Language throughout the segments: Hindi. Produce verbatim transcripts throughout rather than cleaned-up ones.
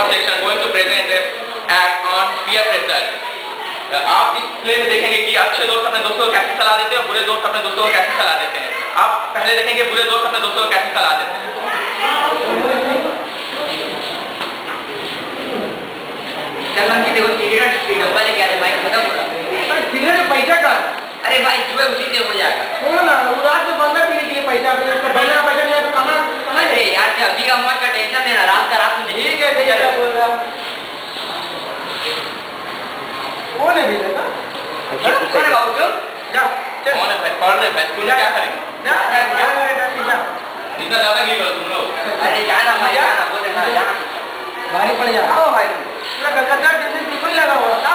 objects are going to present their act on peer pressure. आप इस प्ले में देखेंगे कि अच्छे दोस्त अपने दोस्तों को कैसे सलाह देते हैं, बुरे दोस्त अपने दोस्तों को कैसे सलाह देते हैं। आप पहले देखेंगे बुरे दोस्त अपने दोस्तों को कैसे सलाह देते हैं। जब हम किसी को सिगरेट की डब्बा लेके आते भाई खत्म होगा। पर सिगरेट पैसा का अरे भाई सुबह उसी से हो जाएगा। हो ना वो रात में बंदा पीने के लिए पैसा अपने उसका बना पैसा नहीं तो कहां कहां रे यार क्या अभी का मौत का टेंशन है ना रात का रात में ठीक है बेचारा बोल रहा कौन है बेटा अच्छा कौन है बाबू जा चल कौन है भाई पढ़ ले भाई तू क्या करेगा जा जा जा इतना ज्यादा नहीं करो तुम लोग अरे जाना भाई जाना बोल देना जाना भारी पड़ जा आओ भाई पूरा गलगलता टेंशन बिल्कुल लगा हुआ था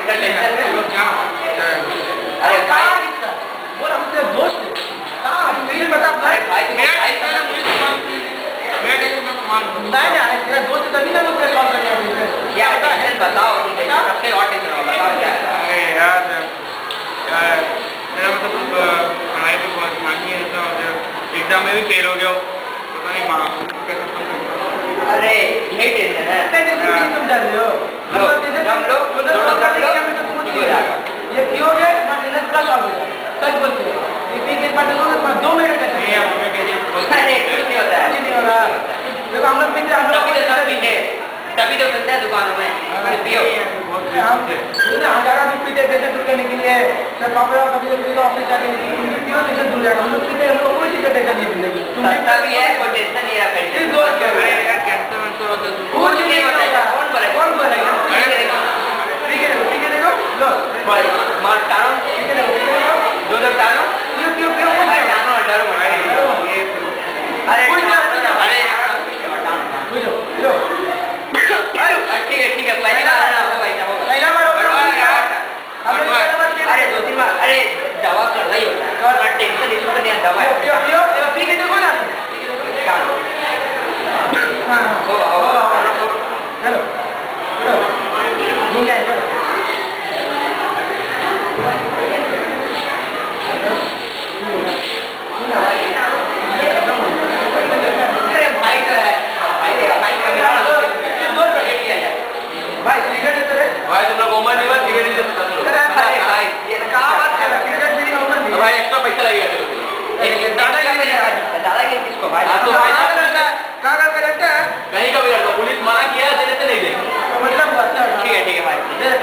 अंदर टेंशन में लोग क्या अरे भाई बोल अपने दोस्त हां नहीं बता भाई मेरा ऐसा ना मुझे मैं टेंशन में मान होता है ना तेरा दोस्त तभी ना मुझे कॉल करता है क्या होता है बताओ सबसे और टेंशन वाला बताओ क्या अरे यार यार मेरा मतलब पढ़ाई में बहुत मानी है तो एग्जाम में भी फेल हो गया पता नहीं मां अरे ये टेंशन है तुम डर रहे हो हम लोग थोड़ा सा कुछ हो जाएगा ये क्यों है ना मेहनत का सवाल है सच बोलते हो इसी के बाद लोग पर दो मिनट का है हमें कहते हैं होता है नहीं होता है नहीं होगा देखो हम लोग मित्र हम लोग इधर भी है तभी तो मिलता है दुकानों में अरे पियो हम हजारा भी पीते देते दूर करने के लिए सर पापा कभी कभी तो ऑफिस जाके पियो जैसे दूर जाएगा हम लोग पीते हैं हमको कोई दिक्कत नहीं मिलेगी तुम्हारा भी है कोई टेंशन नहीं है पेट दो क्या है यार कैंसर में तो दूर नहीं बताएगा कौन बोलेगा कौन बोलेगा ठीक है ठीक है देखो लो भाई मार डालो ठीक है दो दो डालो पियो पियो पियो भाई डालो डर मत अरे अरे बुझो लो ठीक है ठीक है पहला वाला पहला पहला वाला यार अरे दो तीन बार अरे दवा कर रही हो और मत टेंशन इशू करने दवा पियो पियो पी के देखो ना हां हो हेलो ठीक है भाई तुम लोग उम्र नहीं बात धीरे धीरे अरे भाई भाई ये क्या बात है क्रिकेट मेरी उम्र नहीं भाई एक्स्ट्रा पैसा लगेगा एक दादा का दादा के किसको भाई तो भाई करता है क्या कर रहता है कहीं का बिगड़ता पुलिस मना किया देने से नहीं देगा मतलब बात है ठीक है ठीक है भाई दे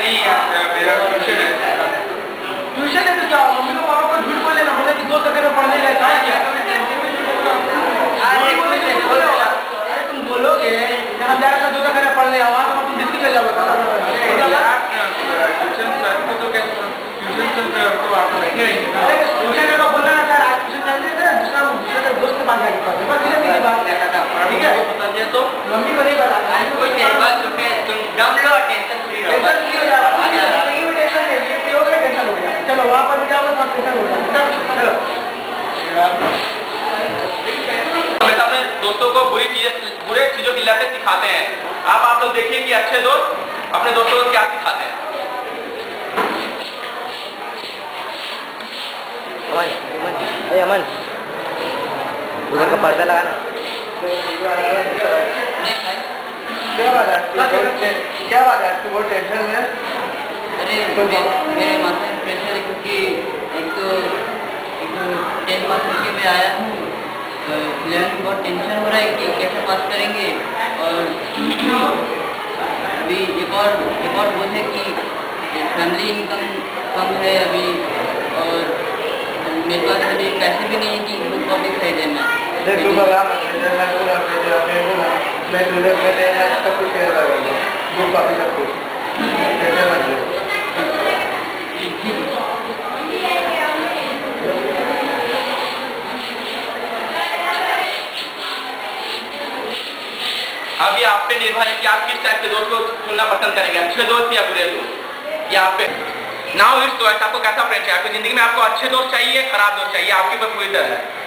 नहीं मेरा ट्यूशन है ट्यूशन है तो क्या मम्मी को पापा को झूठ बोल लेना बोला कि दो सके में पढ़ने गए कहाँ क्या अरे तुम बोलोगे यहाँ जाकर दो सके में पढ़ने आओ वहाँ तुम डिस्को चल जाओ ट्यूशन सर को तो क्या ट्यूशन सर को आप नहीं ट्यूशन का बोलना है सर आप ट्यूशन जाने से दूसरा दूसरे दोस्त के पास जाके बस ये मेरी बात है ठीक है बताते तो मम्मी को नहीं बताना कोई बात तो है तुम दम लो टेंशन फ्री रहो टेंशन फ्री हो जा नहीं टेंशन है ये योग का टेंशन हो गया चलो वापस जाओ सब टेंशन हो जाएगा चलो हम अपने दोस्तों को बुरी चीजें बुरे चीजों की लत सिखाते हैं आप आप लोग देखिए कि अच्छे दोस्त अपने दोस्तों को क्या सिखाते हैं भाई भाई अमन उधर का पर्दा लगाना क्या बात है क्या बात है तू बहुत टेंशन है अरे मेरे माथे में टेंशन है क्योंकि एक तो एक तो टेन पास करके मैं आया हूँ इलेवन में बहुत टेंशन हो रहा है कि कैसे पास करेंगे और अभी एक और एक और बोल है कि फैमिली इनकम कम है अभी और मेरे पास अभी पैसे भी नहीं है कि बुक कॉपी खरीदे मैं देख लूँगा आप देख लूँगा आप देख लूँगा मैं तुझे मैं तेरे सब कुछ कर दूँगा वो काफी सब कुछ देख लूँगा अभी आप पे निर्भर है कि आप किस टाइप के दोस्त को चुनना पसंद करेंगे अच्छे दोस्त या बुरे दोस्त या आप पे नाउ इट्स चॉइस आपको कैसा फ्रेंड चाहिए आपकी जिंदगी में आपको अच्छे दोस्त चाहिए खराब दोस्त चाहिए आपके ऊपर पूरी तरह है